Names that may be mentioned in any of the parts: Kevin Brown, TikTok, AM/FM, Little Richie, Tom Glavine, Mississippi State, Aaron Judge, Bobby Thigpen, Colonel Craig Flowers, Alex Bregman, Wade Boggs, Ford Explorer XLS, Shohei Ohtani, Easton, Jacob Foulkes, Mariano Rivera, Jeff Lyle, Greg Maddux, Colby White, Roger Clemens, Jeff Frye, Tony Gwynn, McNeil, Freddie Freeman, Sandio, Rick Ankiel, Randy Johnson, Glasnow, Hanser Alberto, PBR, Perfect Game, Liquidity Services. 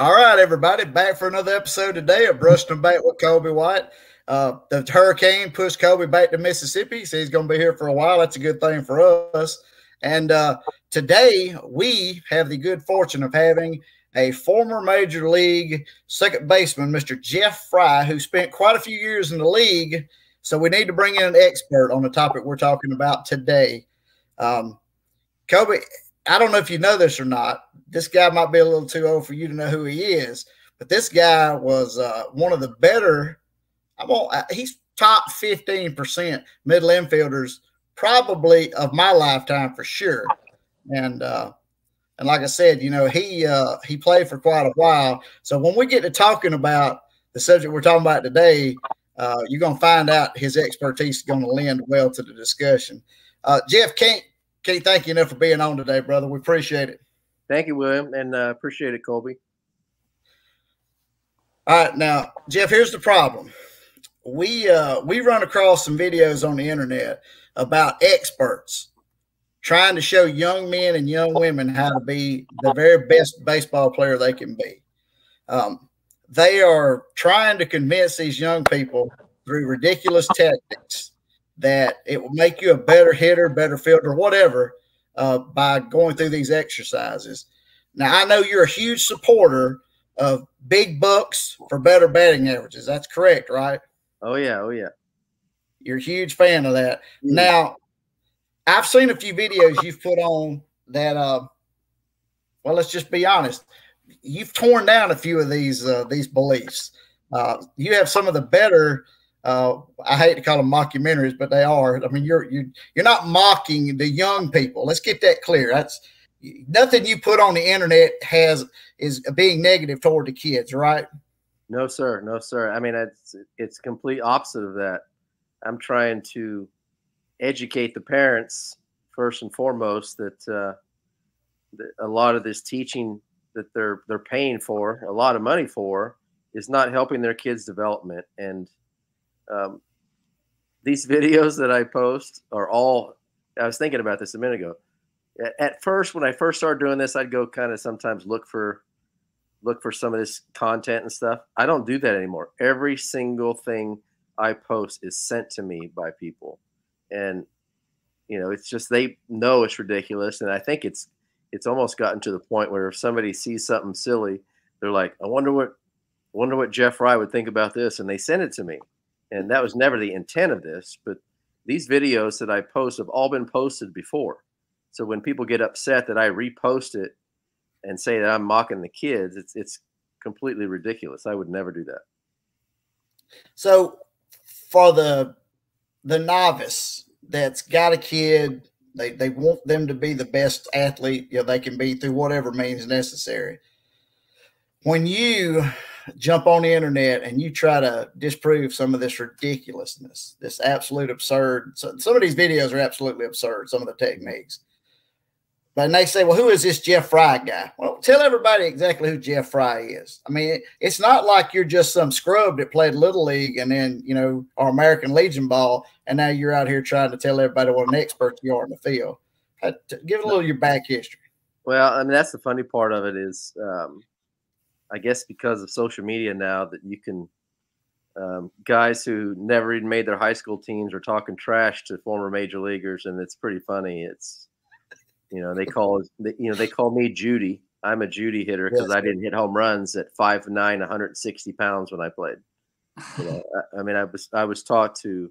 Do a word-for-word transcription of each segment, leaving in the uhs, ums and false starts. All right, everybody, back for another episode today of Brushing Back with Colby White. Uh, the hurricane pushed Colby back to Mississippi, so he's going to be here for a while. That's a good thing for us. And uh, today we have the good fortune of having a former Major League second baseman, Mister Jeff Frye, who spent quite a few years in the league. So we need to bring in an expert on the topic we're talking about today. Um, Colby, I don't know if you know this or not. This guy might be a little too old for you to know who he is, but this guy was uh, one of the better. I won't. He's top fifteen percent middle infielders, probably of my lifetime for sure. And uh, and like I said, you know, he uh, he played for quite a while. So when we get to talking about the subject we're talking about today, uh, you're gonna find out his expertise is gonna lend well to the discussion. Uh, Jeff, can't can't thank you enough for being on today, brother. We appreciate it. Thank you, William, and uh, appreciate it, Colby. All right, now, Jeff, here's the problem. We uh, we run across some videos on the internet about experts trying to show young men and young women how to be the very best baseball player they can be. Um, they are trying to convince these young people through ridiculous tactics that it will make you a better hitter, better fielder, whatever, Uh, by going through these exercises. Now, I know you're a huge supporter of big bucks for better batting averages. That's correct, right? Oh, yeah. Oh, yeah. You're a huge fan of that. Yeah. Now, I've seen a few videos you've put on that, uh, well, let's just be honest. You've torn down a few of these uh, these beliefs. Uh, you have some of the better Uh, I hate to call them mockumentaries, but they are. I mean, you're you you're not mocking the young people. Let's get that clear. That's nothing you put on the internet has is being negative toward the kids, right? No, sir. No, sir. I mean, it's it's complete opposite of that. I'm trying to educate the parents first and foremost that, uh, that a lot of this teaching that they're they're paying for a lot of money for is not helping their kids' development. And Um, these videos that I post are all, I was thinking about this a minute ago. At first, when I first started doing this, I'd go kind of sometimes look for, look for some of this content and stuff. I don't do that anymore. Every single thing I post is sent to me by people. And, you know, it's just, they know it's ridiculous. And I think it's, it's almost gotten to the point where if somebody sees something silly, they're like, I wonder what, wonder what Jeff Frye would think about this. And they send it to me. And that was never the intent of this, but these videos that I post have all been posted before. So when people get upset that I repost it and say that I'm mocking the kids, it's it's completely ridiculous. I would never do that. So for the the novice that's got a kid, they, they want them to be the best athlete you know, they can be through whatever means necessary. When you jump on the internet and you try to disprove some of this ridiculousness, this absolute absurd. So some of these videos are absolutely absurd, some of the techniques. But they say, well, who is this Jeff Frye guy? Well, tell everybody exactly who Jeff Frye is. I mean, it's not like you're just some scrub that played Little League and then, you know, or American Legion ball, and now you're out here trying to tell everybody what an expert you are in the field. Give a little of your back history. Well, I mean, that's the funny part of it is, um, I guess because of social media now that you can um, guys who never even made their high school teams are talking trash to former major leaguers. And it's pretty funny. It's, you know, they call, you know, they call me Judy. I'm a Judy hitter because yes, I didn't hit home runs at five nine, one hundred sixty pounds when I played. You know, I, I mean, I was, I was taught to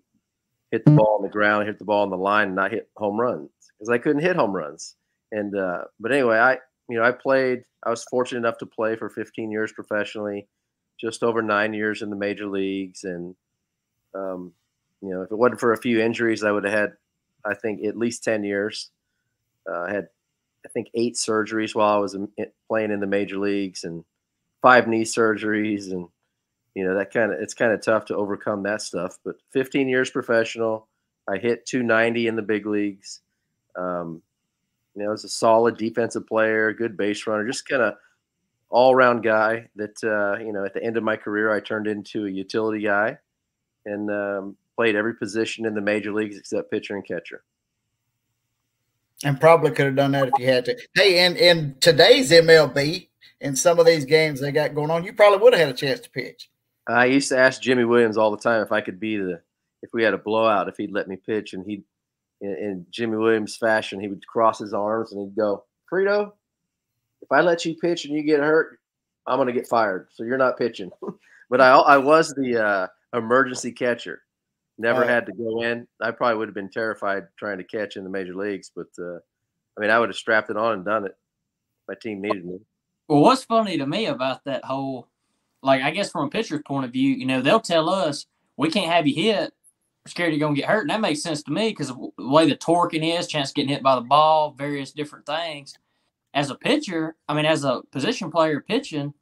hit the ball on the ground, hit the ball on the line and not hit home runs because I couldn't hit home runs. And, uh, but anyway, I, You know, I played, I was fortunate enough to play for fifteen years professionally, just over nine years in the major leagues. And, um, you know, if it wasn't for a few injuries, I would have had, I think, at least ten years. Uh, I had, I think, eight surgeries while I was in, playing in the major leagues and five knee surgeries. And, you know, that kind of, it's kind of tough to overcome that stuff. But fifteen years professional, I hit two ninety in the big leagues. Um, You know, I was a solid defensive player, good base runner, just kind of all-around guy that, uh, you know, at the end of my career, I turned into a utility guy and um, played every position in the major leagues except pitcher and catcher. And probably could have done that if you had to. Hey, and in today's M L B, in some of these games they got going on, you probably would have had a chance to pitch. I used to ask Jimmy Williams all the time if I could be the if we had a blowout, if he'd let me pitch, and he, in, in Jimmy Williams fashion, he would cross his arms and he'd go, "Frito, if I let you pitch and you get hurt, I'm going to get fired, so you're not pitching." But I, I was the uh, emergency catcher. Never had to go in. I probably would have been terrified trying to catch in the major leagues, but uh, I mean, I would have strapped it on and done it. My team needed me. Well, what's funny to me about that whole, like, I guess from a pitcher's point of view, you know, they'll tell us we can't have you hit. We're scared you're going to get hurt. And that makes sense to me because the way the torquing is, chance of getting hit by the ball, various different things. As a pitcher, I mean, as a position player pitching,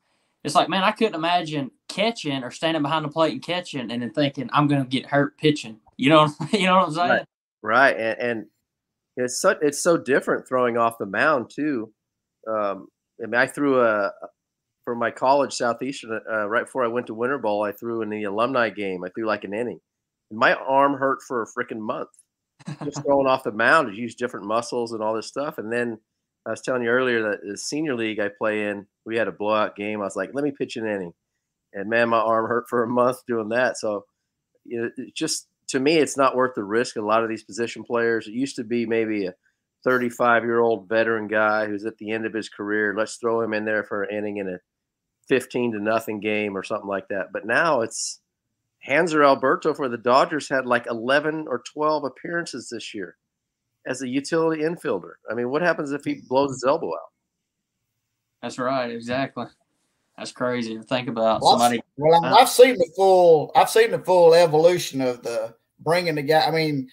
it's like, man, I couldn't imagine catching or standing behind the plate and catching and then thinking I'm going to get hurt pitching. You know, you know what I'm saying? Right. right. And, and it's so, it's so different throwing off the mound too. Um, I mean, I threw a, for my college Southeastern, uh, right before I went to Winter Bowl, I threw in the alumni game. I threw like an inning. And my arm hurt for a freaking month. Just throwing off the mound, you use different muscles and all this stuff. And then I was telling you earlier that the senior league I play in, we had a blowout game. I was like, let me pitch an inning. And, man, my arm hurt for a month doing that. So, you know, it just to me, it's not worth the risk. A lot of these position players, it used to be maybe a thirty-five-year-old veteran guy who's at the end of his career. Let's throw him in there for an inning in a fifteen to nothing game or something like that. But now it's Hanser Alberto for the Dodgers had like eleven or twelve appearances this year as a utility infielder. I mean, what happens if he blows his elbow out? That's right, exactly. That's crazy to think about. Well, somebody. Well, uh, I've seen the full. I've seen the full evolution of the bringing the guy. I mean,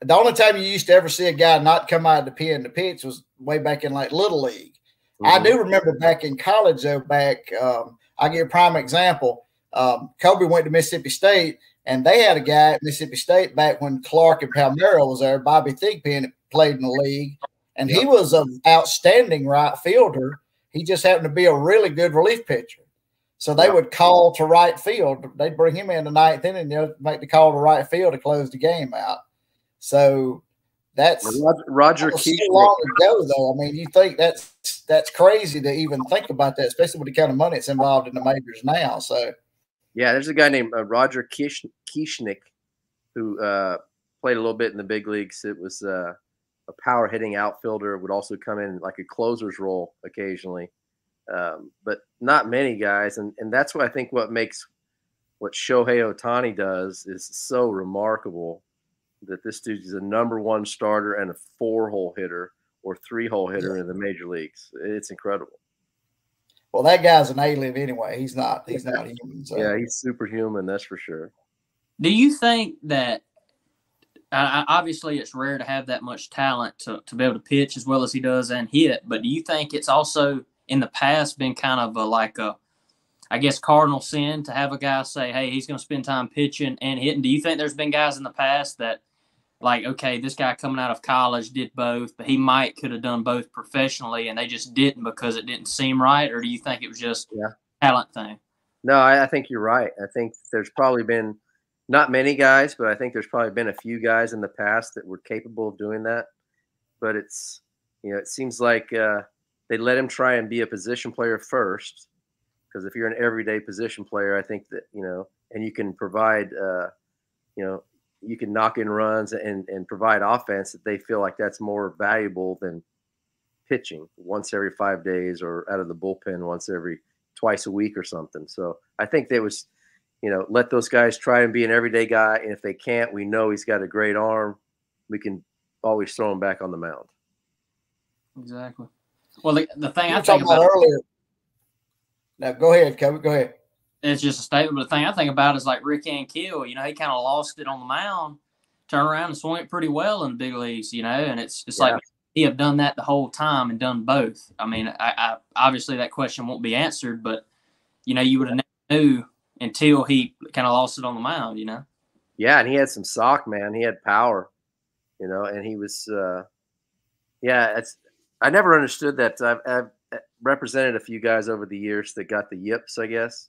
the only time you used to ever see a guy not come out of the pen to pitch was way back in like Little League. Mm-hmm. I do remember back in college though. Back, um, I give a prime example. Um, Colby went to Mississippi State, and they had a guy at Mississippi State back when Clark and Palmero was there. Bobby Thigpen played in the league, and yep. He was an outstanding right fielder. He just happened to be a really good relief pitcher. So they would call to right field. They'd bring him in the ninth inning, and they'd make the call to right field to close the game out. So that's Roger Kieshnick. So long ago, though. I mean, you think that's that's crazy to even think about that, especially with the kind of money that's involved in the majors now. So, yeah, there's a guy named uh, Roger Kieshnick who uh, played a little bit in the big leagues. It was uh, – a power-hitting outfielder, would also come in like a closer's role occasionally, um, but not many guys. And, and that's what I think what makes what Shohei Ohtani does is so remarkable, that this dude is a number one starter and a four-hole hitter or three-hole hitter yeah. in the major leagues. It's incredible. Well, that guy's an alien anyway. He's not. He's not human. So. Yeah, he's superhuman, that's for sure. Do you think that I, obviously, it's rare to have that much talent to, to be able to pitch as well as he does and hit. But do you think it's also in the past been kind of a, like a, I guess, cardinal sin to have a guy say, hey, he's going to spend time pitching and hitting? Do you think there's been guys in the past that like, okay, this guy coming out of college did both, but he might could have done both professionally and they just didn't because it didn't seem right? Or do you think it was just yeah. a talent thing? No, I, I think you're right. I think there's probably been – not many guys, but I think there's probably been a few guys in the past that were capable of doing that. But it's, you know, it seems like uh, they let him try and be a position player first, because if you're an everyday position player, I think that, you know, and you can provide, uh, you know, you can knock in runs and, and provide offense, that they feel like that's more valuable than pitching once every five days or out of the bullpen once every twice a week or something. So I think there was – you know, let those guys try and be an everyday guy. And if they can't, we know he's got a great arm. We can always throw him back on the mound. Exactly. Well, the, the thing I think about, about earlier. Now, go ahead, Kevin. Go ahead. It's just a statement. But the thing I think about is like Rick Ankiel. You know, he kind of lost it on the mound, turned around and swung it pretty well in the big leagues, you know. And it's it's yeah. like he have done that the whole time and done both. I mean, I, I obviously that question won't be answered, but, you know, you would have never knew until he kind of lost it on the mound, you know? Yeah, and he had some sock, man. He had power, you know, and he was uh, – yeah, it's, I never understood that. I've, I've represented a few guys over the years that got the yips, I guess,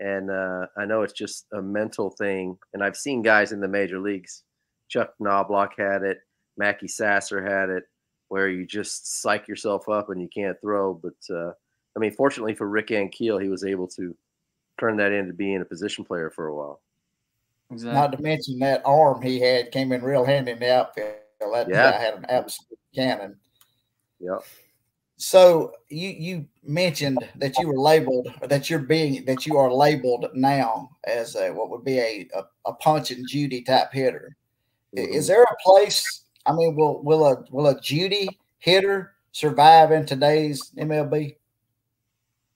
and uh, I know it's just a mental thing. And I've seen guys in the major leagues. Chuck Knobloch had it. Mackie Sasser had it, where you just psych yourself up and you can't throw. But uh, – I mean, fortunately for Rick Ankiel, he was able to turn that into being a position player for a while. Exactly. Not to mention that arm he had came in real handy in the outfield. That yeah. guy had an absolute cannon. Yep. So you you mentioned that you were labeled, or that you're being that you are labeled now as a what would be a a, a Punch and Judy type hitter. Mm-hmm. Is there a place? I mean, will will a will a Judy hitter survive in today's M L B?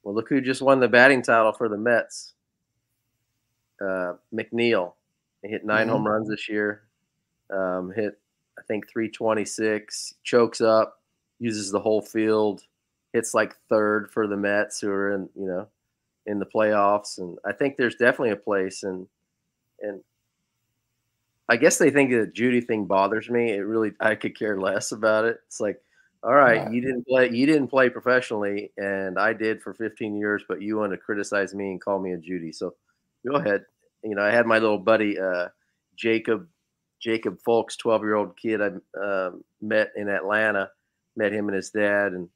Well, look who just won the batting title for the Mets. Uh, McNeil. He hit nine mm-hmm. home runs this year. Um, hit I think three twenty-six. Chokes up. Uses the whole field, hits like third for the Mets, who are in, you know, in the playoffs. And I think there's definitely a place. And and I guess they think the Judy thing bothers me. It really, I could care less about it. It's like, all right, you didn't play, you didn't play professionally, and I did for fifteen years, but you want to criticize me and call me a Judy. So go ahead. You know, I had my little buddy uh, Jacob Jacob Foulkes, twelve year old kid I uh, met in Atlanta. Met him and his dad, and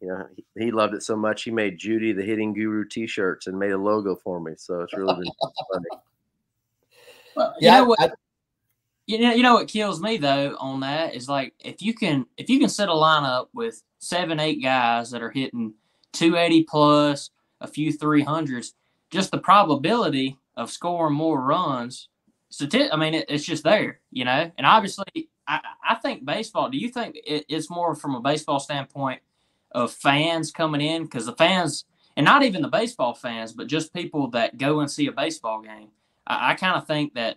you know he, he loved it so much he made Judy the Hitting Guru T-shirts and made a logo for me. So it's really been funny. Well, yeah, you know, what, I, you know, you know what kills me though on that is like if you can if you can set a lineup with seven, eight guys that are hitting two eighty plus, a few three hundreds, just the probability of scoring more runs. I mean, it, it's just there, you know, and obviously. I, I think baseball, do you think it, it's more from a baseball standpoint of fans coming in? Because the fans, and not even the baseball fans, but just people that go and see a baseball game, I, I kind of think that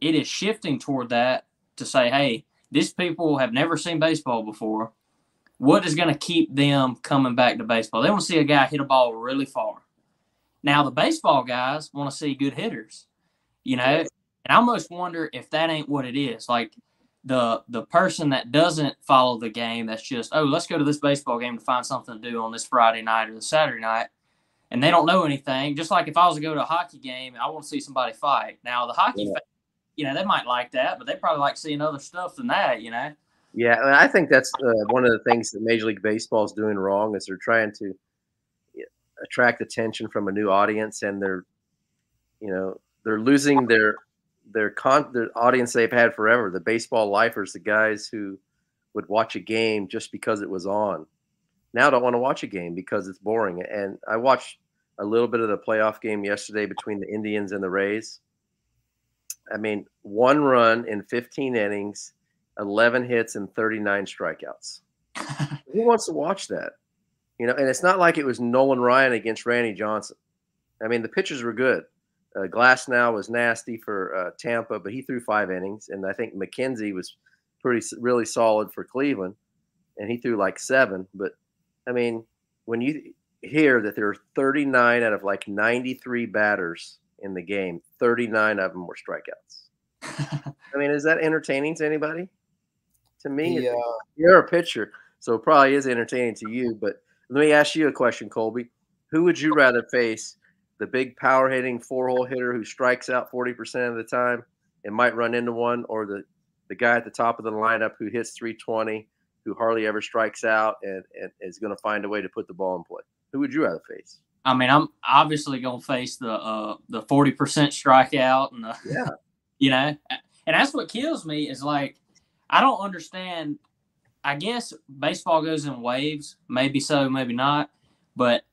it is shifting toward that to say, hey, these people have never seen baseball before. What is going to keep them coming back to baseball? They want to see a guy hit a ball really far. Now, the baseball guys want to see good hitters, you know, and I almost wonder if that ain't what it is. Like, the the person that doesn't follow the game, that's just, oh, let's go to this baseball game to find something to do on this Friday night or the Saturday night, and they don't know anything. Just like if I was to go to a hockey game, I want to see somebody fight. Now, the hockey yeah. fan, you know, they might like that, but they probably like seeing other stuff than that, you know? Yeah, and I think that's uh, one of the things that Major League Baseball is doing wrong is they're trying to attract attention from a new audience, and they're, you know, they're losing their – Their, con- their audience they've had forever, the baseball lifers, the guys who would watch a game just because it was on. Now don't want to watch a game because it's boring. And I watched a little bit of the playoff game yesterday between the Indians and the Rays. I mean, one run in fifteen innings, eleven hits, and thirty-nine strikeouts. Who wants to watch that? You know, and it's not like it was Nolan Ryan against Randy Johnson. I mean, the pitchers were good. Uh, Glasnow was nasty for uh, Tampa, but he threw five innings. And I think McKenzie was pretty really solid for Cleveland, and he threw like seven. But, I mean, when you hear that there are thirty-nine out of like ninety-three batters in the game, thirty-nine of them were strikeouts. I mean, is that entertaining to anybody? To me, yeah. You're a pitcher, so it probably is entertaining to you. But let me ask you a question, Colby. Who would you rather face? The big power-hitting four-hole hitter who strikes out forty percent of the time and might run into one, or the, the guy at the top of the lineup who hits three twenty, who hardly ever strikes out and, and is going to find a way to put the ball in play? Who would you rather face? I mean, I'm obviously going to face the uh, the forty percent strikeout. And the, yeah. You know? And that's what kills me is, like, I don't understand. I guess baseball goes in waves. Maybe so, maybe not. But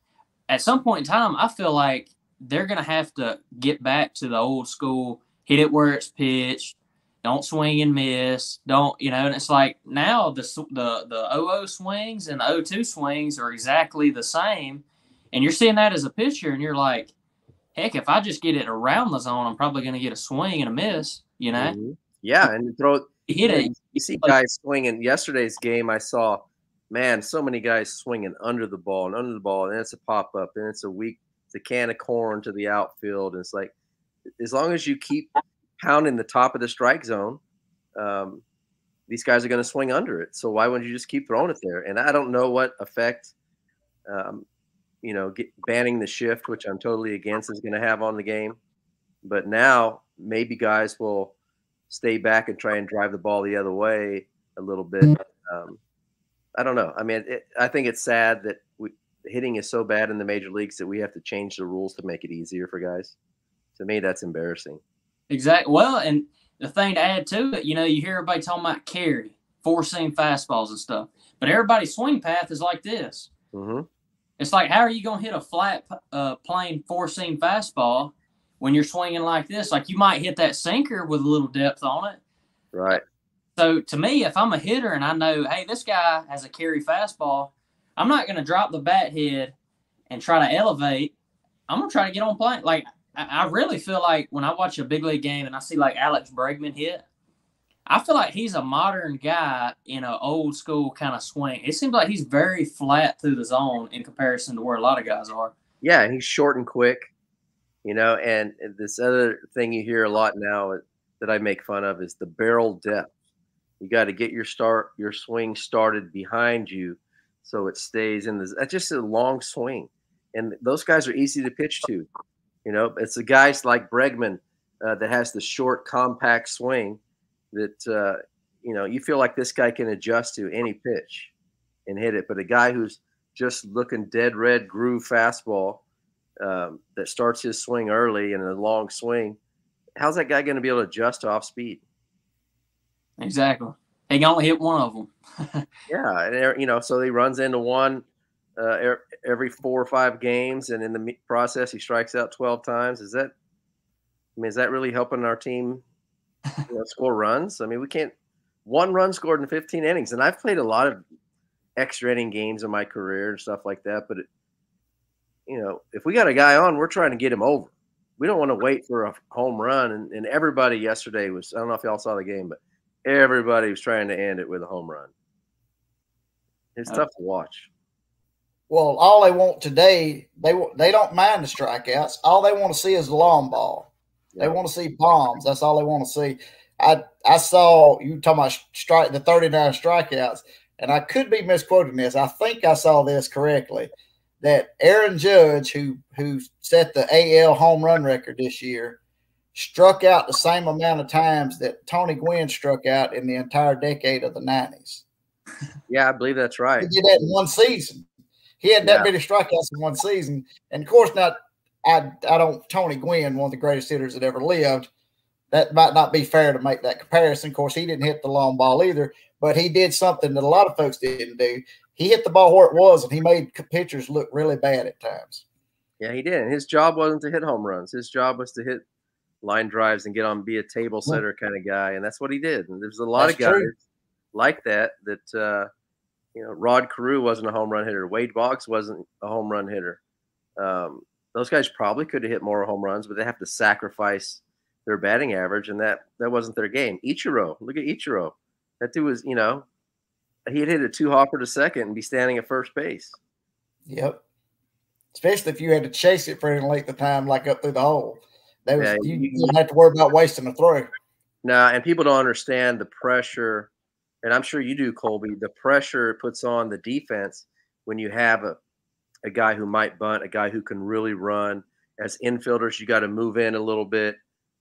at some point in time, I feel like they're going to have to get back to the old school, hit it where it's pitched, don't swing and miss, don't, you know, and it's like now the the the oh oh swings and the oh two swings are exactly the same, and you're seeing that as a pitcher, and you're like, heck, if I just get it around the zone, I'm probably going to get a swing and a miss, you know? Mm-hmm. Yeah, and you throw hit it. You see guys swinging. Yesterday's game I saw, man, so many guys swinging under the ball and under the ball, and it's a pop-up, and it's a weak – the can of corn to the outfield. And it's like, as long as you keep pounding the top of the strike zone, um, these guys are going to swing under it. So why wouldn't you just keep throwing it there? And I don't know what effect, um, you know, get, banning the shift, which I'm totally against, is going to have on the game. But now maybe guys will stay back and try and drive the ball the other way a little bit. Um, I don't know. I mean, it, I think it's sad that we, hitting is so bad in the major leagues that we have to change the rules to make it easier for guys. To me, that's embarrassing. Exactly. Well, and the thing to add to it, you know, you hear everybody talking about carry, four-seam fastballs and stuff, but everybody's swing path is like this. Mm-hmm. It's like, how are you going to hit a flat, uh, plain four-seam fastball when you're swinging like this? Like, you might hit that sinker with a little depth on it. Right. So, to me, if I'm a hitter and I know, hey, this guy has a carry fastball, I'm not going to drop the bat head and try to elevate. I'm going to try to get on plane. Like, I really feel like when I watch a big league game and I see, like, Alex Bregman hit, I feel like he's a modern guy in an old-school kind of swing. It seems like he's very flat through the zone in comparison to where a lot of guys are. Yeah, and he's short and quick, you know. And this other thing you hear a lot now that I make fun of is the barrel depth. You got to get your start, your swing started behind you so it stays in the – that's just a long swing. And those guys are easy to pitch to. You know, it's the guys like Bregman uh, that has the short, compact swing that, uh, you know, you feel like this guy can adjust to any pitch and hit it. But a guy who's just looking dead red groove fastball um, that starts his swing early and a long swing, how's that guy going to be able to adjust to off speed? Exactly. He can only hit one of them. Yeah. And, you know, so he runs into one Uh, every four or five games, and in the process, he strikes out twelve times. Is that, I mean, is that really helping our team you know, score runs? I mean, we can't. One run scored in fifteen innings, and I've played a lot of extra inning games in my career and stuff like that. But it, you know, if we got a guy on, we're trying to get him over. We don't want to wait for a home run. And, and everybody yesterday was. I don't know if y'all saw the game, but everybody was trying to end it with a home run. It's okay. Tough to watch. Well, all they want today, they they don't mind the strikeouts. All they want to see is the long ball. They want to see bombs. That's all they want to see. I I saw you talking about strike the thirty-nine strikeouts, and I could be misquoting this. I think I saw this correctly, that Aaron Judge, who who set the A L home run record this year, struck out the same amount of times that Tony Gwynn struck out in the entire decade of the nineties. Yeah, I believe that's right. He did that in one season. He had that yeah. many strikeouts in one season. And, of course, not. I I don't – Tony Gwynn, one of the greatest hitters that ever lived, that might not be fair to make that comparison. Of course, he didn't hit the long ball either, but he did something that a lot of folks didn't do. He hit the ball where it was, and he made pitchers look really bad at times. Yeah, he did. His job wasn't to hit home runs. His job was to hit line drives and get on, be a table setter kind of guy, and that's what he did. And there's a lot that's of guys true. like that that uh, – You know, Rod Carew wasn't a home run hitter. Wade Boggs wasn't a home run hitter. Um, those guys probably could have hit more home runs, but they have to sacrifice their batting average, and that that wasn't their game. Ichiro, look at Ichiro. That dude was, you know, he'd hit a two-hopper to second and be standing at first base. Yep. Especially if you had to chase it for any length of time, like up through the hole. That was, yeah, you, you didn't have to worry about wasting a throw. No, nah, and people don't understand the pressure – and I'm sure you do, Colby, the pressure it puts on the defense when you have a, a guy who might bunt, a guy who can really run. As infielders, you got to move in a little bit.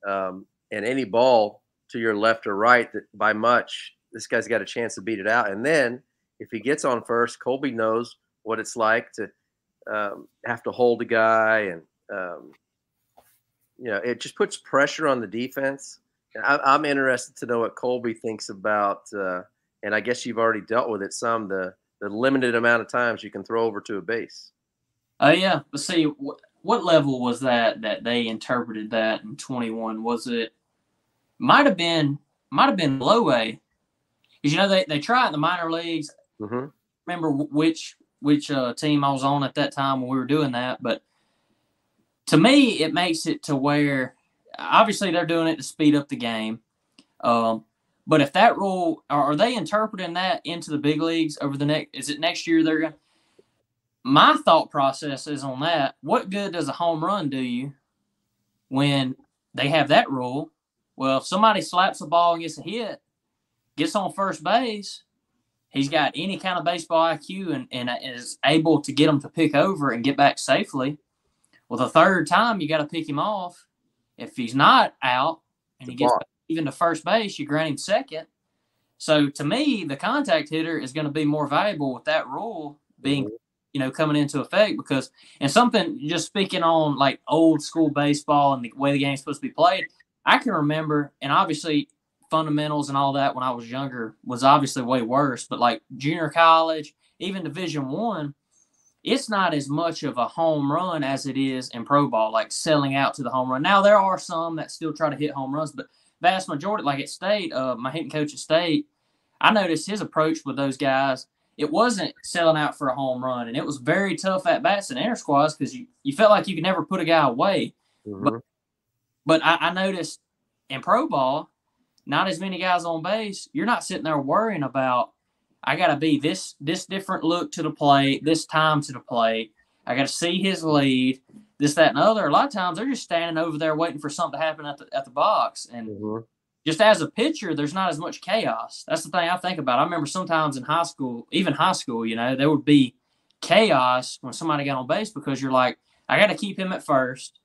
Um, and any ball to your left or right that by much, this guy's got a chance to beat it out. And then if he gets on first, Colby knows what it's like to um, have to hold a guy. And, um, you know, it just puts pressure on the defense. I, I'm interested to know what Colby thinks about uh, – and I guess you've already dealt with it some, the, the limited amount of times you can throw over to a base. Oh, uh, yeah. But see, wh what level was that that they interpreted that in twenty-one? Was it – might have been might have been low A. Because, you know, they, they try it in the minor leagues. Mm-hmm. Remember which, which uh, team I was on at that time when we were doing that. But to me, it makes it to where – obviously, they're doing it to speed up the game. Um But if that rule, are they interpreting that into the big leagues over the next, is it next year they're going to, my thought process is on that, what good does a home run do you when they have that rule? Well, if somebody slaps the ball and gets a hit, gets on first base, he's got any kind of baseball I Q and, and is able to get him to pick over and get back safely. Well, the third time you got to pick him off. If he's not out and he gets back even to first base, you grant him second. So, to me, the contact hitter is going to be more valuable with that rule being you know, coming into effect, because and something just speaking on like old school baseball and the way the game's supposed to be played, I can remember, and obviously fundamentals and all that when I was younger was obviously way worse, but like junior college, even Division One, it's not as much of a home run as it is in pro ball, like selling out to the home run. Now there are some that still try to hit home runs, but vast majority, like at State, uh, my hitting coach at State, I noticed his approach with those guys, it wasn't selling out for a home run, and it was very tough at bats and inter squads because you, you felt like you could never put a guy away. Mm-hmm. But but I, I noticed in pro ball, not as many guys on base. You're not sitting there worrying about, I got to be this this different look to the plate, this time to the plate. I got to see his lead, this, that, and other. A lot of times they're just standing over there waiting for something to happen at the at the box. And mm-hmm. just as a pitcher, there's not as much chaos. That's the thing I think about. I remember sometimes in high school, even high school, you know, there would be chaos when somebody got on base because you're like, I got to keep him at first.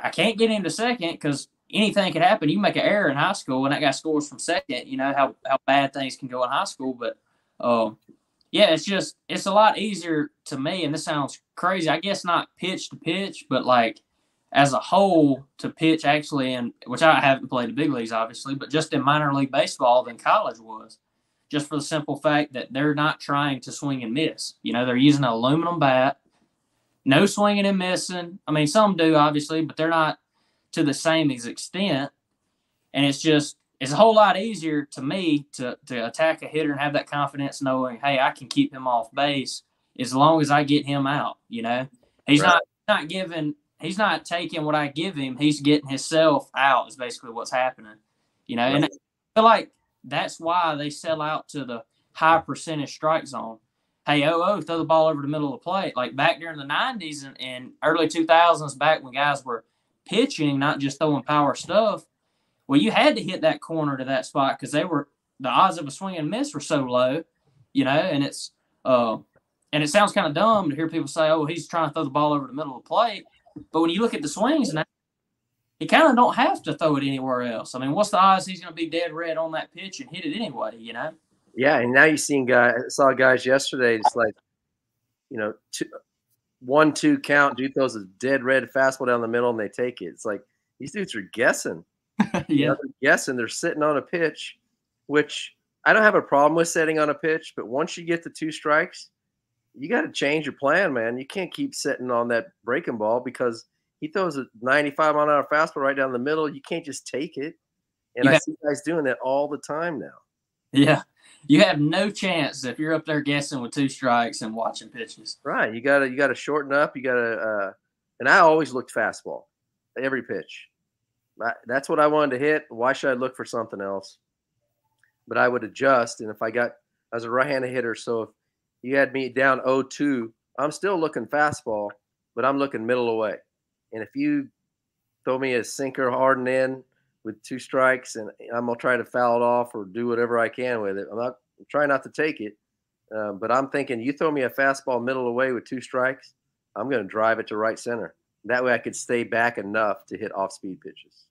I can't get him to second because anything could happen. You make an error in high school and that guy scores from second. You know how, how bad things can go in high school, but Um, yeah, it's just, it's a lot easier to me, and this sounds crazy, I guess not pitch to pitch, but like as a whole to pitch actually, and which I haven't played the big leagues obviously, but just in minor league baseball than college was, just for the simple fact that they're not trying to swing and miss. You know, they're using an aluminum bat, no swinging and missing. I mean, some do obviously, but they're not to the same extent, and it's just, it's a whole lot easier to me to, to attack a hitter and have that confidence knowing, hey, I can keep him off base as long as I get him out, you know. He's right. not not giving – he's not taking what I give him. He's getting himself out is basically what's happening, you know. Right. And I feel like that's why they sell out to the high percentage strike zone. Hey, oh, oh, throw the ball over the middle of the plate. Like back during the nineties and, and early two thousands, back when guys were pitching, not just throwing power stuff, well, you had to hit that corner to that spot because they were the odds of a swing and miss were so low, you know. And it's uh, and it sounds kind of dumb to hear people say, "Oh, he's trying to throw the ball over the middle of the plate," but when you look at the swings now, he kind of don't have to throw it anywhere else. I mean, what's the odds he's going to be dead red on that pitch and hit it anyway, you know? Yeah, and now you're seeing guys. I saw guys yesterday. It's like, you know, two, one two count. Dude throws a dead red fastball down the middle, and they take it. It's like these dudes are guessing. Yeah, you know, they're guessing, they're sitting on a pitch, which I don't have a problem with sitting on a pitch, but once you get the two strikes, you got to change your plan, man. You can't keep sitting on that breaking ball because he throws a ninety-five mile an hour fastball right down the middle. You can't just take it. And you I have, see guys doing that all the time now. Yeah. You have no chance if you're up there guessing with two strikes and watching pitches. Right. You got to, you got to shorten up. You got to, uh, and I always looked fastball every pitch. That's what I wanted to hit. Why should I look for something else? But I would adjust. And if I got, I was a right-handed hitter. So if you had me down oh two, I'm still looking fastball, but I'm looking middle away. And if you throw me a sinker hard and in with two strikes, and I'm going to try to foul it off or do whatever I can with it. I'm not I'm trying not to take it. Uh, but I'm thinking you throw me a fastball middle away with two strikes, I'm going to drive it to right center. That way I could stay back enough to hit off-speed pitches.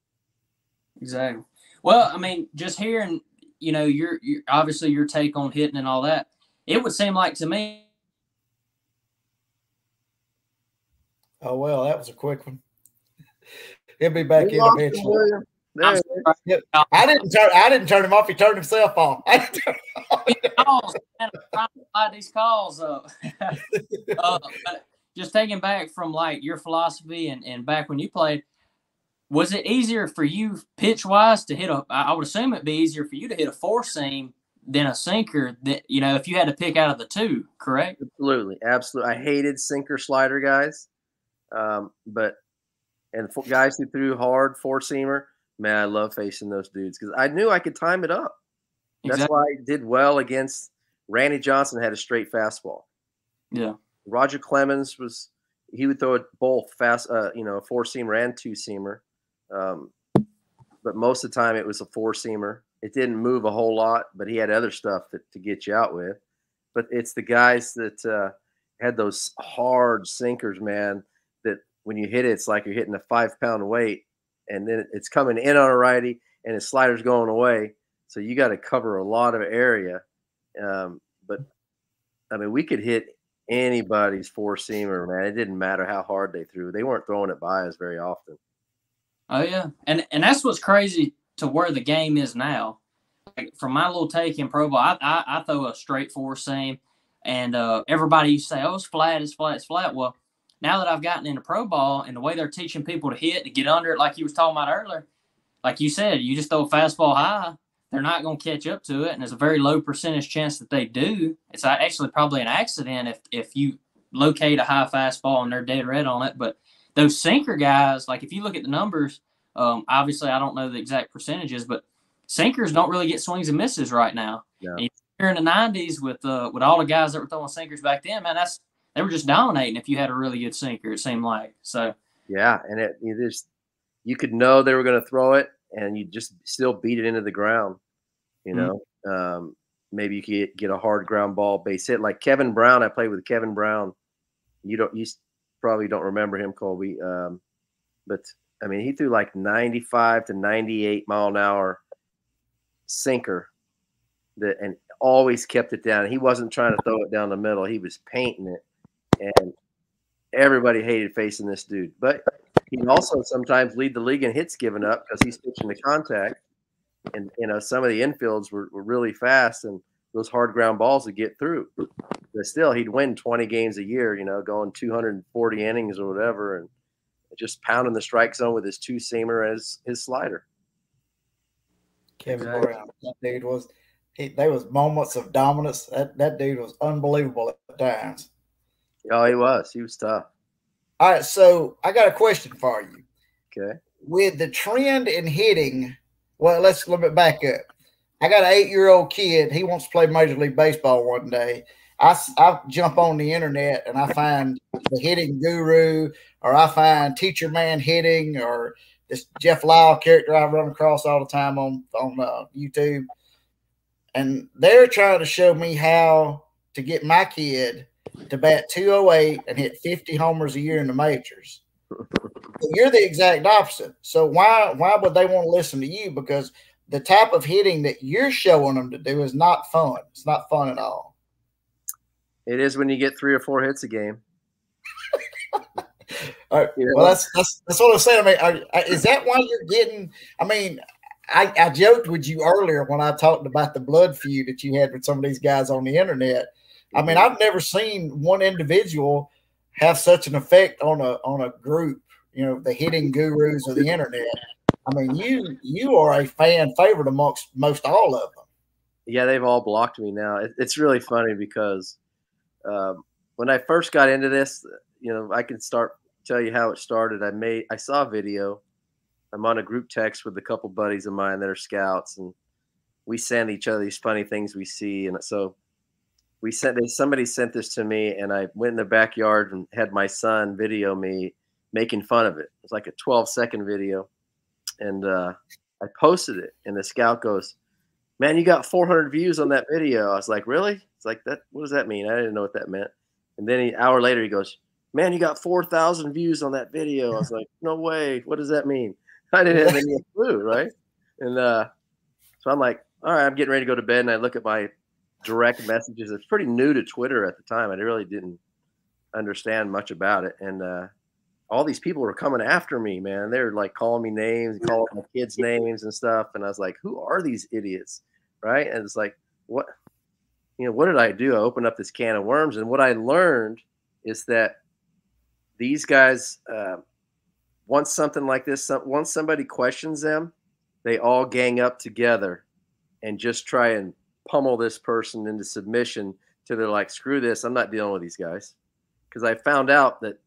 Exactly. Well, I mean, just hearing, you know, your, your obviously your take on hitting and all that, it would seem like to me. Oh, well, that was a quick one. He'll be back in eventually. I didn't turn I didn't turn him off. He turned himself off. I didn't turn him off. Calls, man, I'm trying to these calls up. uh, but, just taking back from, like, your philosophy and, and back when you played, was it easier for you pitch-wise to hit a – I would assume it would be easier for you to hit a four-seam than a sinker, that, you know, if you had to pick out of the two, correct? Absolutely. Absolutely. I hated sinker-slider guys. Um, but – and guys who threw hard four-seamer, man, I love facing those dudes because I knew I could time it up. That's exactly why I did well against – Randy Johnson had a straight fastball. Yeah. Roger Clemens was he would throw it both fast, uh, you know, a four seamer and two seamer, um, but most of the time it was a four seamer. It didn't move a whole lot, but he had other stuff that, to get you out with. But it's the guys that uh, had those hard sinkers, man. That when you hit it, it's like you're hitting a five pound weight, and then it's coming in on a righty, and his slider's going away. So you got to cover a lot of area. Um, but I mean, we could hit anybody's four-seamer, man. It didn't matter how hard they threw. They weren't throwing it by us very often. Oh, yeah. And and that's what's crazy to where the game is now. Like, from my little take in Pro Bowl, I, I, I throw a straight four-seam, and uh, everybody used to say, oh, it's flat, it's flat, it's flat. Well, now that I've gotten into Pro Bowl and the way they're teaching people to hit, to get under it, like you was talking about earlier, like you said, you just throw a fastball high, they're not going to catch up to it, and there's a very low percentage chance that they do. It's actually probably an accident if if you locate a high fastball and they're dead red on it. But those sinker guys, like if you look at the numbers, um, obviously I don't know the exact percentages, but sinkers don't really get swings and misses right now. Yeah. And you're in the nineties with uh, with all the guys that were throwing sinkers back then, man, that's they were just dominating if you had a really good sinker, it seemed like. So yeah, and it, it is, you could know they were going to throw it, and you just still beat it into the ground. You know, mm-hmm. um, maybe you could get, get a hard ground ball base hit like Kevin Brown. I played with Kevin Brown. You don't, you probably don't remember him, Colby. Um, but I mean, he threw like ninety-five to ninety-eight mile an hour sinker, that and always kept it down. He wasn't trying to throw it down the middle. He was painting it, and everybody hated facing this dude. But he can also sometimes lead the league in hits given up because he's pitching to contact. And, you know, some of the infields were, were really fast, and those hard ground balls would get through. But still, he'd win twenty games a year, you know, going two hundred forty innings or whatever, and just pounding the strike zone with his two-seamer as his slider. Kevin Brown, that dude was he, – there was moments of dominance. That, that dude was unbelievable at times. Oh, he was. He was tough. All right, so I got a question for you. Okay. With the trend in hitting – well, let's a little bit back up. I got an eight-year-old kid. He wants to play Major League Baseball one day. I, I jump on the internet and I find the hitting guru, or I find Teacher Man Hitting, or this Jeff Lyle character I run across all the time on, on uh, YouTube. And they're trying to show me how to get my kid to bat two oh eight and hit fifty homers a year in the majors. You're the exact opposite. So why why would they want to listen to you? Because the type of hitting that you're showing them to do is not fun. It's not fun at all. It is when you get three or four hits a game. All right. You know? Well, that's, that's that's what I'm saying. I mean, are, is that why you're getting? I mean, I, I joked with you earlier when I talked about the blood feud that you had with some of these guys on the internet. I mean, I've never seen one individual have such an effect on a on a group, you know, the hitting gurus of the internet. I mean, you you are a fan favorite amongst most all of them. Yeah, they've all blocked me now. It, it's really funny because um, when I first got into this, you know, I can start tell you how it started. I made I saw a video. I'm on a group text with a couple buddies of mine that are scouts, and we send each other these funny things we see, and so. We sent somebody sent this to me, and I went in the backyard and had my son video me making fun of it. It was like a twelve second video, and uh, I posted it. And the scout goes, "Man, you got four hundred views on that video." I was like, "Really?" It's like that. What does that mean? I didn't know what that meant. And then an hour later, he goes, "Man, you got four thousand views on that video." I was like, "No way! What does that mean?" I didn't have any clue, right? And uh, so I'm like, "All right, I'm getting ready to go to bed," and I look at my direct messages. It's pretty new to Twitter at the time. I really didn't understand much about it. And uh, all these people were coming after me, man. They were like calling me names, calling my kids names and stuff. And I was like, who are these idiots? Right. And it's like, what, you know, what did I do? I opened up this can of worms. And what I learned is that these guys, uh, once something like this, once somebody questions them, they all gang up together and just try and pummel this person into submission till they're like, screw this, I'm not dealing with these guys. Because I found out that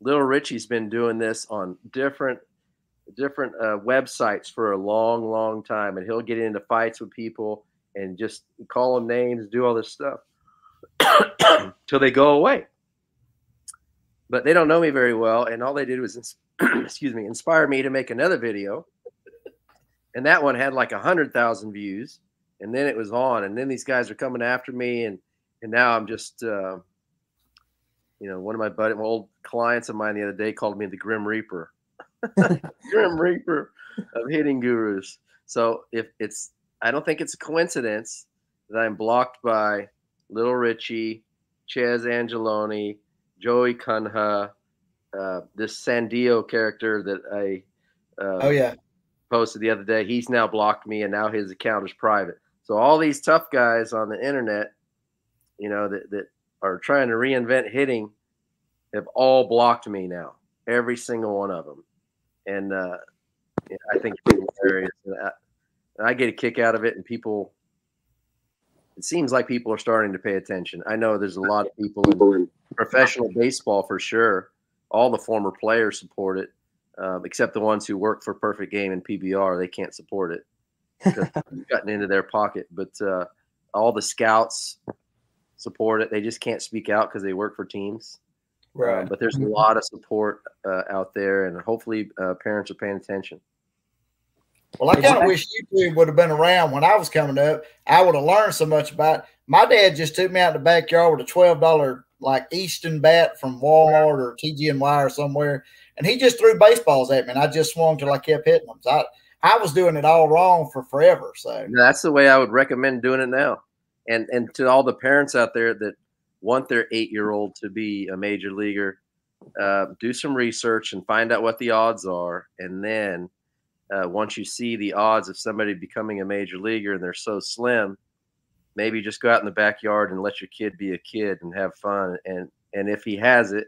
Little Richie's been doing this on different different uh, websites for a long, long time, and he'll get into fights with people and just call them names, do all this stuff till they go away. But they don't know me very well, and all they did was, excuse me, inspire me to make another video, and that one had like a hundred thousand views. And then it was on, and then these guys are coming after me, and and now I'm just, uh, you know, one of my buddy, my old clients of mine the other day called me the Grim Reaper, Grim Reaper of hitting gurus. So if it's, I don't think it's a coincidence that I'm blocked by Little Richie, Chaz Angeloni, Joey Cunha, uh, this Sandio character that I uh, oh yeah posted the other day. He's now blocked me, and now his account is private. So all these tough guys on the internet, you know, that, that are trying to reinvent hitting have all blocked me now, every single one of them. And uh, yeah, I think it's hilarious. And I, and I get a kick out of it, and people – it seems like people are starting to pay attention. I know there's a lot of people in professional baseball for sure. All the former players support it, uh, except the ones who work for Perfect Game and P B R. They can't support it because it's gotten into their pocket. But uh, all the scouts support it. They just can't speak out because they work for teams. Right. Uh, but there's a lot of support uh, out there, and hopefully uh, parents are paying attention. Well, I kind of wish YouTube would have been around when I was coming up. I would have learned so much about it. My dad just took me out in the backyard with a twelve dollar like Easton bat from Walmart or T G N Y or somewhere, and he just threw baseballs at me, and I just swung till I kept hitting them. So I, I was doing it all wrong for forever. So yeah, that's the way I would recommend doing it now. And and to all the parents out there that want their eight-year-old to be a major leaguer, uh, do some research and find out what the odds are, and then – Uh, once you see the odds of somebody becoming a major leaguer and they're so slim, maybe just go out in the backyard and let your kid be a kid and have fun. And and if he has it,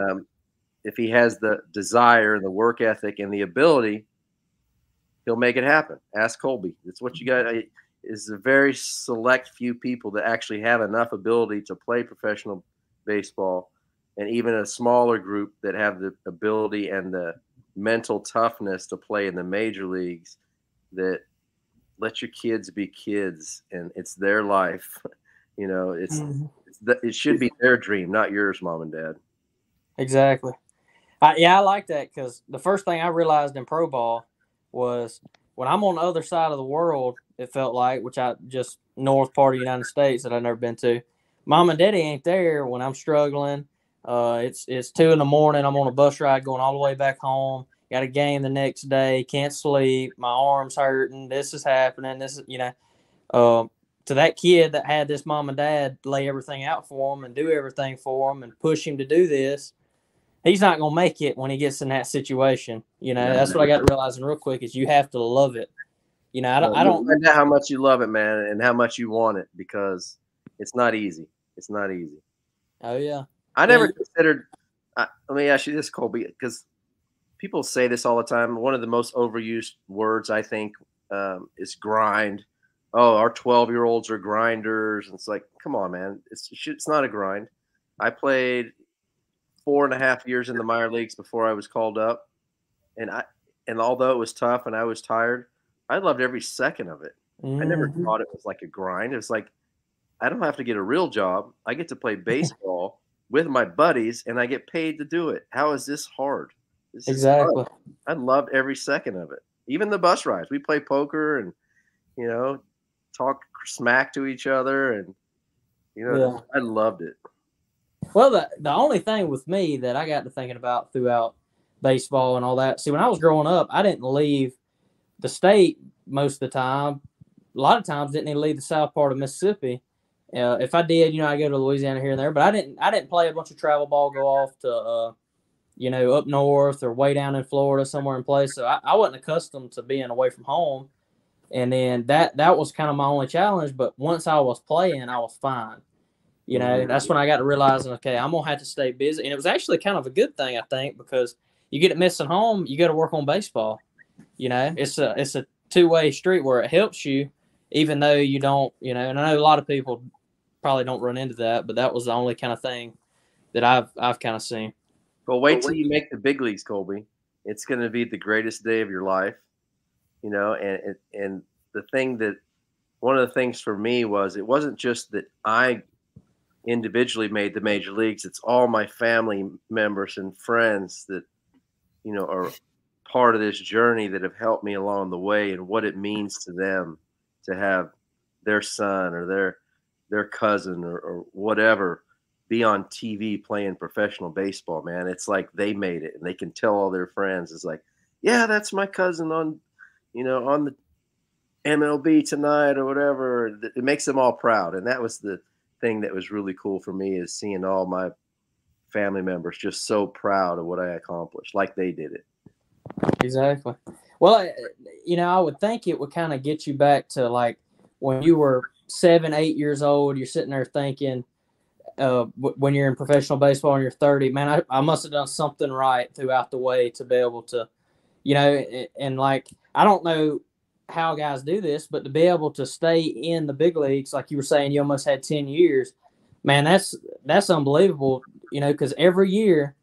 um, if he has the desire, the work ethic, and the ability, he'll make it happen. Ask Colby. It's what you got. It's a very select few people that actually have enough ability to play professional baseball, and even a smaller group that have the ability and the mental toughness to play in the major leagues, that let your kids be kids, and it's their life. You know, it's, mm-hmm. it's the, it should be their dream, not yours, mom and dad. Exactly. I, yeah, I like that, because the first thing I realized in pro ball was when I'm on the other side of the world, it felt like, which I just north part of the United States that I've never been to, mom and daddy ain't there when I'm struggling. Uh, it's it's two in the morning. I'm on a bus ride going all the way back home. Got a game the next day. Can't sleep. My arm's hurting. This is happening. This is, you know, uh, to that kid that had this mom and dad lay everything out for him and do everything for him and push him to do this, he's not gonna make it when he gets in that situation. You know, that's what I got realizing real quick is you have to love it. You know, I don't. I don't know how much you love it, man, and how much you want it, because it's not easy. It's not easy. Oh yeah. I never considered uh, – let me ask you this, Colby, because people say this all the time. One of the most overused words, I think, um, is grind. Oh, our twelve-year-olds are grinders. And it's like, come on, man. It's, it's not a grind. I played four and a half years in the minor leagues before I was called up. And I, and although it was tough and I was tired, I loved every second of it. Mm-hmm. I never thought it was like a grind. It was like, I don't have to get a real job. I get to play baseball with my buddies, and I get paid to do it. How is this hard? This exactly. Is hard. I loved every second of it. Even the bus rides. We play poker and, you know, talk smack to each other. And, you know, yeah. I loved it. Well, the, the only thing with me that I got to thinking about throughout baseball and all that, see, when I was growing up, I didn't leave the state most of the time. A lot of times didn't even leave the south part of Mississippi. Uh, if I did, you know, I go to Louisiana here and there, but I didn't. I didn't play a bunch of travel ball, go off to, uh, you know, up north or way down in Florida somewhere and play. So I, I wasn't accustomed to being away from home, and then that that was kind of my only challenge. But once I was playing, I was fine. You know, that's when I got to realizing, okay, I'm gonna have to stay busy, and it was actually kind of a good thing, I think, because you get it missing home, you got to work on baseball. You know, it's a it's a two way street where it helps you, even though you don't, you know. And I know a lot of people probably don't run into that, but that was the only kind of thing that I've I've kind of seen. Well, wait till you make the big leagues, Colby. It's going to be the greatest day of your life, you know. And and the thing that one of the things for me was, it wasn't just that I individually made the major leagues. It's all my family members and friends that, you know, are part of this journey that have helped me along the way, and what it means to them to have their son or their their cousin or, or whatever be on T V playing professional baseball, man. It's like they made it, and they can tell all their friends. It's like, yeah, that's my cousin on, you know, on the M L B tonight or whatever. It makes them all proud. And that was the thing that was really cool for me is seeing all my family members just so proud of what I accomplished, like they did it. Exactly. Well, you know, I would think it would kind of get you back to like when you were seven, eight years old, you're sitting there thinking uh, when you're in professional baseball and you're thirty, man, I, I must have done something right throughout the way to be able to, you know, and like, I don't know how guys do this, but to be able to stay in the big leagues, like you were saying, you almost had ten years, man, that's, that's unbelievable, you know, because every year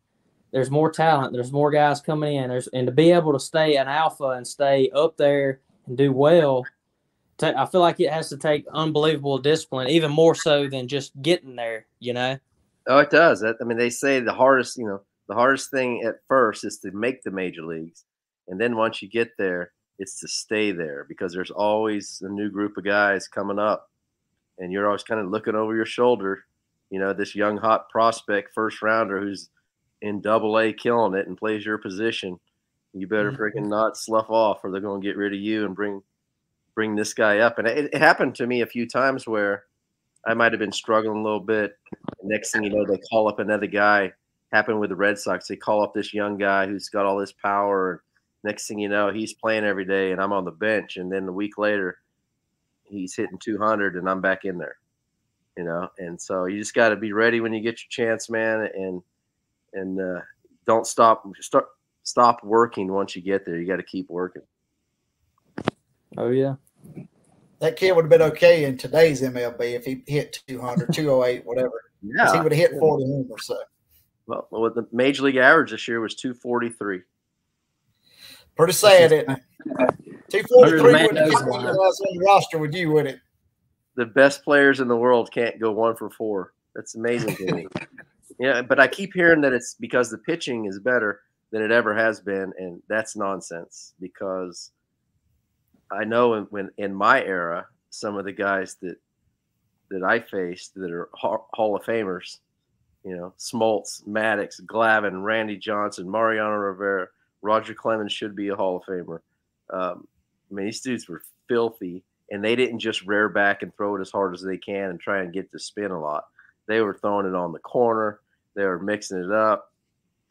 there's more talent, there's more guys coming in, there's, and to be able to stay an alpha and stay up there and do well, I feel like it has to take unbelievable discipline, even more so than just getting there, you know? Oh, it does. I mean, they say the hardest, you know, the hardest thing at first is to make the major leagues. And then once you get there, it's to stay there because there's always a new group of guys coming up and you're always kind of looking over your shoulder, you know, this young, hot prospect first rounder who's in double A killing it and plays your position. You better freaking not slough off or they're going to get rid of you and bring, bring this guy up. And it, it happened to me a few times where I might've been struggling a little bit. The next thing you know, they call up another guy. Happened with the Red Sox. They call up this young guy who's got all this power. Next thing you know, he's playing every day and I'm on the bench. And then a week later, he's hitting two hundred and I'm back in there, you know? And so you just got to be ready when you get your chance, man. And, and uh, don't stop, start, stop working. Once you get there, you got to keep working. Oh, yeah. That kid would have been okay in today's M L B if he hit two hundred, two oh eight, whatever. Yeah. He would have hit forty or so. Well, well, the major league average this year was two forty-three. Pretty sad, isn't it? two forty-three wouldn't have gotten on the roster with you, would it? The best players in the world can't go one for four. That's amazing to me. Yeah, but I keep hearing that it's because the pitching is better than it ever has been, and that's nonsense because – I know in, when in my era, some of the guys that that I faced that are Hall of Famers, you know, Smoltz, Maddux, Glavine, Randy Johnson, Mariano Rivera, Roger Clemens should be a Hall of Famer. Um, I mean, these dudes were filthy, and they didn't just rear back and throw it as hard as they can and try and get to spin a lot. They were throwing it on the corner. They were mixing it up,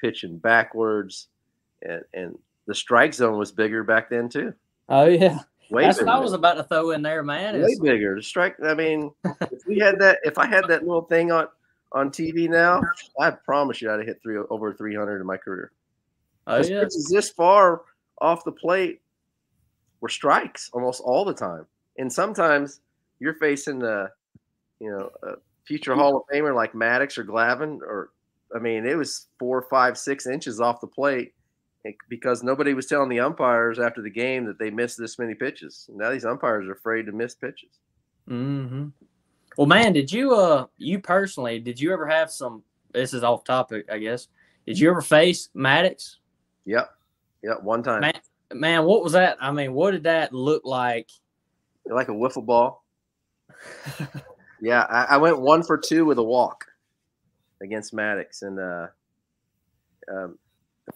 pitching backwards, and, and the strike zone was bigger back then too. Oh, yeah. Way That's bigger. What I was about to throw in there, man. Way it's... bigger. The strike. I mean, if we had that, if I had that little thing on, on T V now, I promise you I'd have hit three over three hundred in my career. Oh, this yeah. Pitches this far off the plate were strikes almost all the time, and sometimes you're facing a, you know, a future Hall of Famer like Maddux or Glavine, or I mean, it was four, five, six inches off the plate. Because nobody was telling the umpires after the game that they missed this many pitches. Now these umpires are afraid to miss pitches. Mm-hmm. Well, man, did you, uh, you personally, did you ever have some, this is off topic, I guess. Did you ever face Maddux? Yep. Yep. One time. Man, man, what was that? I mean, what did that look like? Like a wiffle ball. Yeah. I, I went one for two with a walk against Maddux. And, uh, um,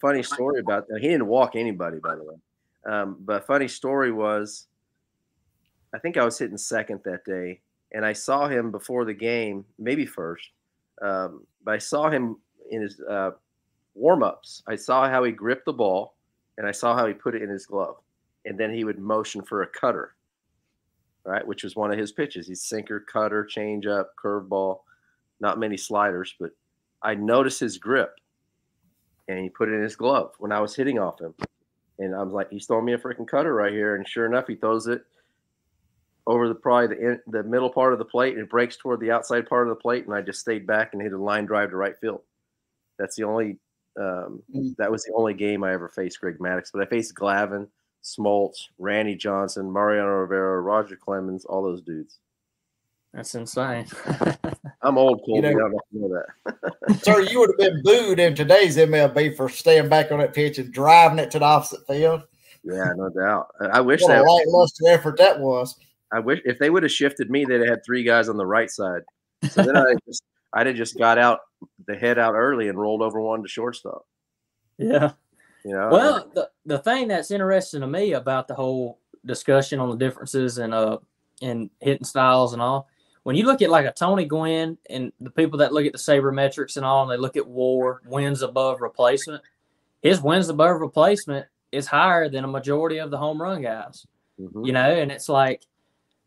funny story about that. He didn't walk anybody, by the way. Um, but funny story was, I think I was hitting second that day, and I saw him before the game, maybe first. Um, but I saw him in his uh, warm-ups. I saw how he gripped the ball, and I saw how he put it in his glove. And then he would motion for a cutter, right, which was one of his pitches. He's sinker, cutter, change-up, curveball, not many sliders. But I noticed his grip. And he put it in his glove when I was hitting off him. And I was like, he's throwing me a freaking cutter right here. And sure enough, he throws it over the probably the, in, the middle part of the plate. And it breaks toward the outside part of the plate. And I just stayed back and hit a line drive to right field. That's the only um, – that was the only game I ever faced Greg Maddux. But I faced Glavine, Smoltz, Randy Johnson, Mariano Rivera, Roger Clemens, all those dudes. That's insane. I'm old, Colby. You know, I don't know that. Sir, you would have been booed in today's M L B for staying back on that pitch and driving it to the opposite field. Yeah, no doubt. I wish what that a lackluster effort that was. I wish if they would have shifted me, they'd have had three guys on the right side. So then I just, I'd have just got out the head out early and rolled over one to shortstop. Yeah. You know. Well, the the thing that's interesting to me about the whole discussion on the differences and uh and hitting styles and all. when you look at like a Tony Gwynn and the people that look at the sabermetrics and all, and they look at W A R, wins above replacement, his wins above replacement is higher than a majority of the home run guys, mm-hmm. you know? And it's like,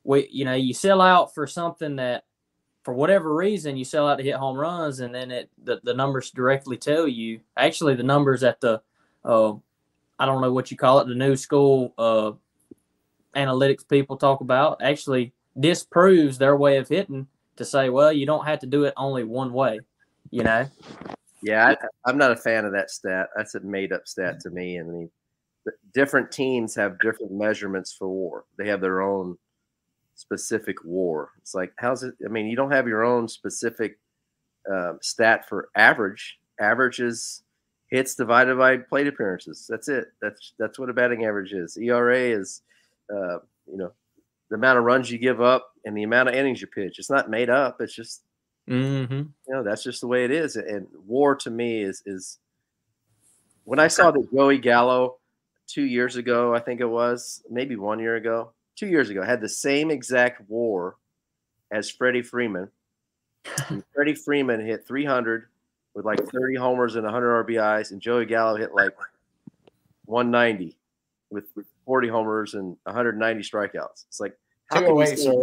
we, you know, you sell out for something that for whatever reason you sell out to hit home runs. And then it, the, the numbers directly tell you, actually the numbers at the, uh, I don't know what you call it, the new school uh, analytics people talk about, actually disproves their way of hitting to say, well, you don't have to do it only one way, you know? Yeah, I, I'm not a fan of that stat. That's a made-up stat to me. I mean, different teams have different measurements for W A R. They have their own specific W A R. It's like, how's it? I mean, you don't have your own specific uh, stat for average. Average is hits divided by plate appearances. That's it. That's that's what a batting average is. E R A is, uh, you know, the amount of runs you give up and the amount of innings you pitch. It's not made up. It's just, mm-hmm. you know, that's just the way it is. And W A R to me is is when I saw the Joey Gallo two years ago, I think it was maybe one year ago, two years ago, had the same exact W A R as Freddie Freeman. And Freddie Freeman hit three hundred. With like thirty homers and one hundred R B Is, and Joey Gallo hit like one ninety with forty homers and one hundred ninety strikeouts. It's like two oh eight, sir.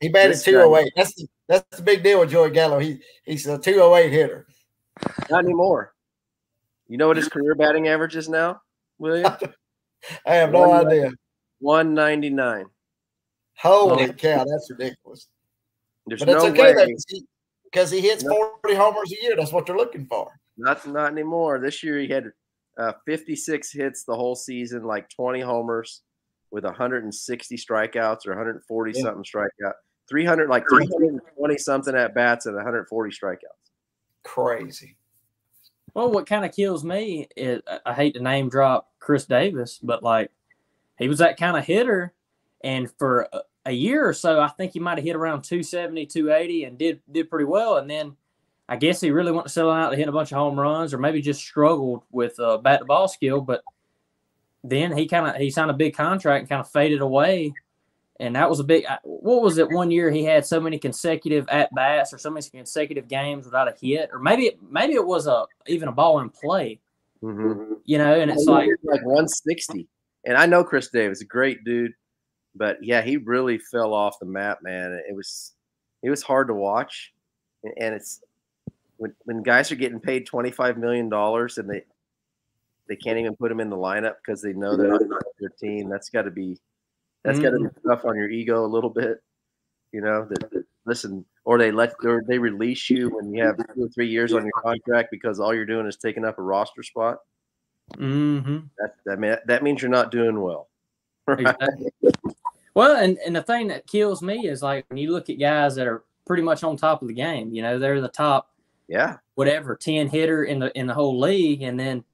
He batted two oh eight. That's the, that's the big deal with Joey Gallo. He he's a two oh eight hitter. Not anymore. You know what his career batting average is now, William? I have no idea. one ninety-nine. Holy cow, that's ridiculous. There's but it's no okay way. Because he hits forty homers a year. That's what they're looking for. Not, not anymore. This year he had uh, fifty-six hits the whole season, like twenty homers with one hundred sixty strikeouts or one hundred forty-something yeah. strikeout. three hundred, like three hundred twenty-something at-bats and one hundred forty strikeouts. Crazy. Well, what kind of kills me is I hate to name drop Chris Davis, but, like, he was that kind of hitter, and for uh, – a year or so, I think he might have hit around two seventy, two eighty and did did pretty well. And then I guess he really went to selling out to hit a bunch of home runs or maybe just struggled with uh, bat-to-ball skill. But then he kind of he signed a big contract and kind of faded away. And that was a big – what was it one year he had so many consecutive at-bats or so many consecutive games without a hit? Or maybe it, maybe it was a even a ball in play, mm-hmm. you know, and it's like – like one sixty. And I know Chris Davis, a great dude. But yeah, he really fell off the map, man. It was, it was hard to watch, and it's when when guys are getting paid twenty-five million dollars and they they can't even put them in the lineup because they know they're not on their team. That's got to be that's mm-hmm. got to be tough on your ego a little bit, you know. That, that listen, or they let or they release you when you have two or three years on your contract because all you're doing is taking up a roster spot. Mm-hmm. That that mean, that means you're not doing well. Right? Exactly. Well, and, and the thing that kills me is, like, when you look at guys that are pretty much on top of the game, you know, they're the top, yeah, whatever, ten hitter in the in the whole league. And then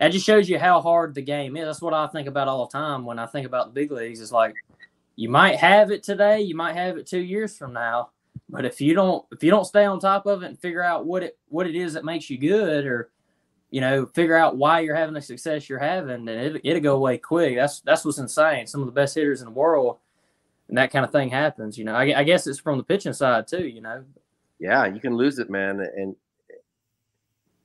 that just shows you how hard the game is. That's what I think about all the time when I think about the big leagues. It's like, you might have it today, you might have it two years from now, but if you don't if you don't stay on top of it and figure out what it what it is that makes you good, or, you know, figure out why you're having the success you're having, and it, it'll go away quick. That's that's what's insane. Some of the best hitters in the world, and that kind of thing happens, you know. I, I guess it's from the pitching side too, you know. Yeah, you can lose it, man, and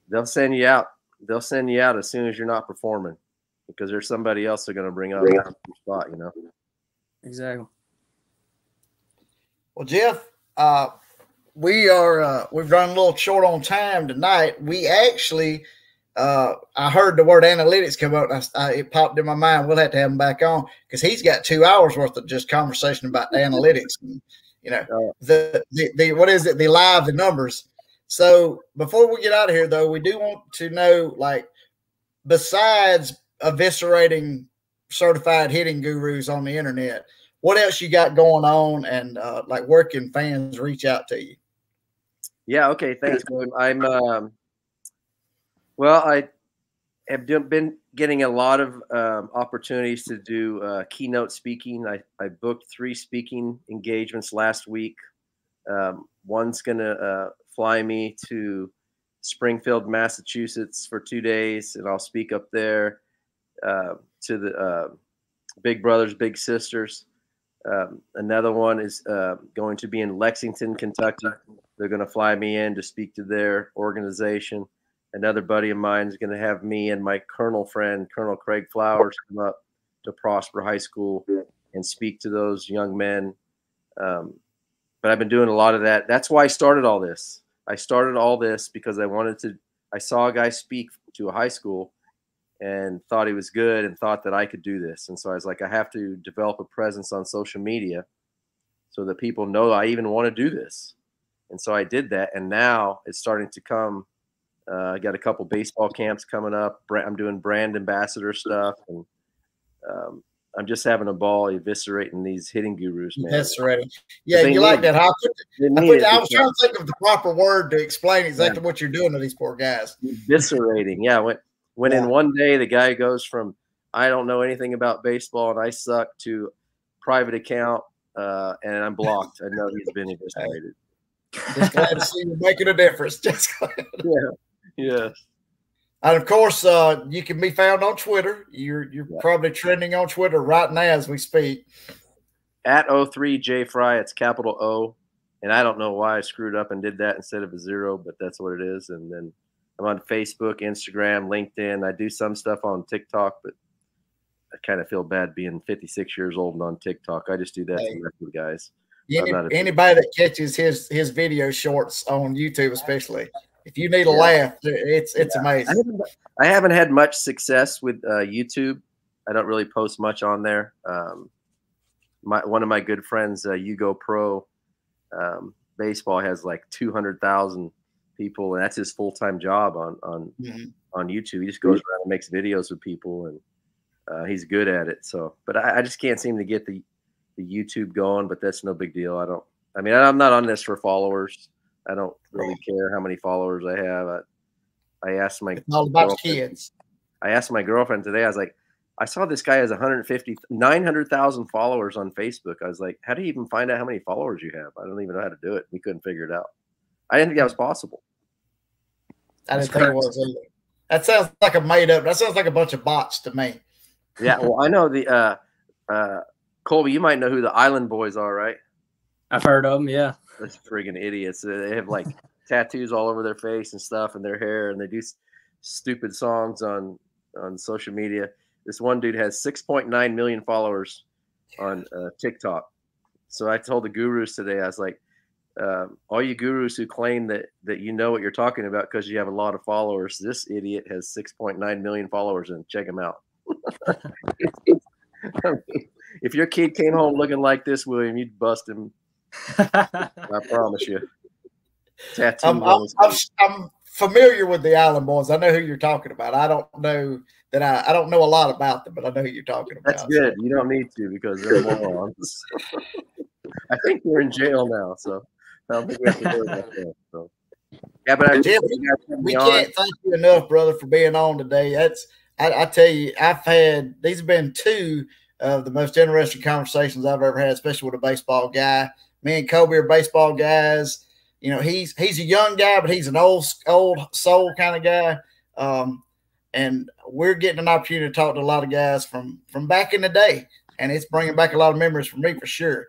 they'll send you out. They'll send you out as soon as you're not performing because there's somebody else they're going to bring up yeah. on your spot, you know. Exactly. Well, Jeff, uh, we are uh, we've run a little short on time tonight. We actually – Uh, I heard the word analytics come up, and I, I, it popped in my mind. We'll have to have him back on because he's got two hours worth of just conversation about the analytics. And, you know, uh, the, the the what is it? The live the numbers. So before we get out of here, though, we do want to know, like, besides eviscerating certified hitting gurus on the internet, what else you got going on, and uh, like, where can fans reach out to you? Yeah. Okay. Thanks, William. I'm. Um... Well, I have been getting a lot of um, opportunities to do uh, keynote speaking. I, I booked three speaking engagements last week. Um, one's going to uh, fly me to Springfield, Massachusetts for two days, and I'll speak up there uh, to the uh, Big Brothers, Big Sisters. Um, another one is uh, going to be in Lexington, Kentucky. They're going to fly me in to speak to their organization. Another buddy of mine is going to have me and my Colonel friend, Colonel Craig Flowers, come up to Prosper High School and speak to those young men. Um, but I've been doing a lot of that. That's why I started all this. I started all this because I wanted to – I saw a guy speak to a high school and thought he was good and thought that I could do this. And so I was like, I have to develop a presence on social media so that people know I even want to do this. And so I did that, and now it's starting to come – Uh, I got a couple baseball camps coming up. I'm doing brand ambassador stuff, and um, I'm just having a ball eviscerating these hitting gurus, man. That's right. Yeah, you like that. I, put, I, put, I was trying to think of the proper word to explain exactly yeah. what you're doing to these poor guys. Eviscerating, yeah. When, when yeah. in one day the guy goes from I don't know anything about baseball and I suck to private account uh, and I'm blocked. I know he's been eviscerated. Just glad to see you making a difference. Just glad. Yeah. Yes. And of course, uh, you can be found on Twitter. You're you're yeah. probably trending on Twitter right now as we speak. At oh three J Frye, it's capital O. And I don't know why I screwed up and did that instead of a zero, but that's what it is. And then I'm on Facebook, Instagram, LinkedIn. I do some stuff on TikTok, but I kind of feel bad being fifty-six years old and on TikTok. I just do that hey. to the rest of the guys. Any, anybody that catches his his video shorts on YouTube, especially. If you need a yeah. laugh, it's it's yeah. amazing. I haven't, I haven't had much success with uh, YouTube. I don't really post much on there. Um, my one of my good friends, uh, Yugo Pro um, Baseball, has like two hundred thousand people, and that's his full time job on on mm-hmm. on YouTube. He just goes around and makes videos with people, and uh, he's good at it. So, but I, I just can't seem to get the the YouTube going. But that's no big deal. I don't. I mean, I'm not on this for followers. I don't really care how many followers I have. I, I asked my it's all about kids. I asked my girlfriend today. I was like, I saw this guy has one hundred fifty, nine hundred thousand followers on Facebook. I was like, how do you even find out how many followers you have? I don't even know how to do it. We couldn't figure it out. I didn't think that was possible. I didn't think it was either. That sounds like a made up. That sounds like a bunch of bots to me. Yeah, well, I know the uh, uh, Colby. You might know who the Island Boys are, right? I've heard of them. Yeah. That's friggin' idiots. They have like tattoos all over their face and stuff and their hair, and they do s stupid songs on on social media. This one dude has six point nine million followers on uh, TikTok. So I told the gurus today, I was like, um, all you gurus who claim that that you know what you're talking about because you have a lot of followers, this idiot has six point nine million followers, and check him out. I mean, if your kid came home looking like this, William, you'd bust him. I promise you. Tattoo I'm, I'm, I'm, I'm familiar with the Island Boys. I know who you're talking about. I don't know that I, I don't know a lot about them, but I know who you're talking about. That's good. So. You don't need to because they're morons. I think they're in jail now, so I don't think we have to worry about that. So. Yeah, but I Jeff, we, we can't thank you enough, brother, for being on today. That's I, I tell you, I've had these have been two of the most interesting conversations I've ever had, especially with a baseball guy. Me and Kobe are baseball guys. You know, he's he's a young guy, but he's an old old soul kind of guy. Um, and we're getting an opportunity to talk to a lot of guys from from back in the day, and it's bringing back a lot of memories for me for sure.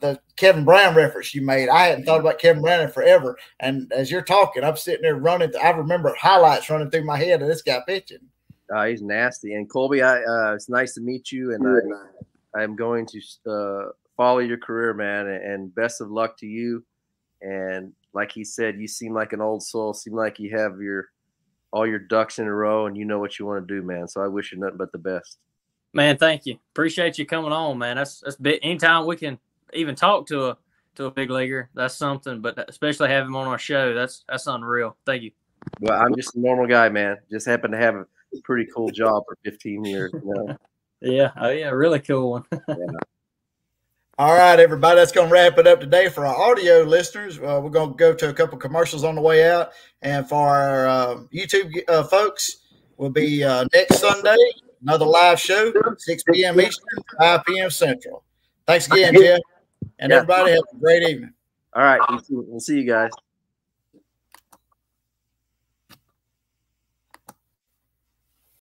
The Kevin Brown reference you made, I hadn't thought about Kevin Brown in forever. And as you're talking, I'm sitting there running. Through, I remember highlights running through my head of this guy pitching. Uh, he's nasty. And Colby, I uh, it's nice to meet you, and I I'm going to. Uh, Follow your career, man, and best of luck to you. And like he said, you seem like an old soul. Seem like you have your all your ducks in a row, and you know what you want to do, man. So I wish you nothing but the best. Man, thank you. Appreciate you coming on, man. That's that's big. Anytime we can even talk to a to a big leaguer, that's something. But especially have him on our show, that's that's unreal. Thank you. Well, I'm just a normal guy, man. Just happen to have a pretty cool job for fifteen years. You know? Yeah. Oh yeah, really cool one. Yeah. All right, everybody, that's going to wrap it up today for our audio listeners. Uh, we're going to go to a couple commercials on the way out. And for our uh, YouTube uh, folks, we'll be uh, next Sunday, another live show, six P M Eastern, five P M Central. Thanks again, Jeff. And everybody have a great evening. All right, we'll see you guys.